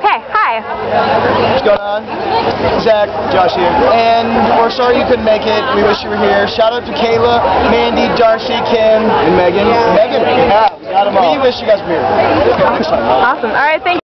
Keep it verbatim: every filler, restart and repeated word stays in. Okay, hi. What's going on? Zach, Josh here. And we're sorry you couldn't make it. We wish you were here. Shout out to Kayla, Mandy, Darcy, Kim, and Megan. Yeah. Megan, yeah, we got them all. We wish you guys were here. Awesome. All right, thank you.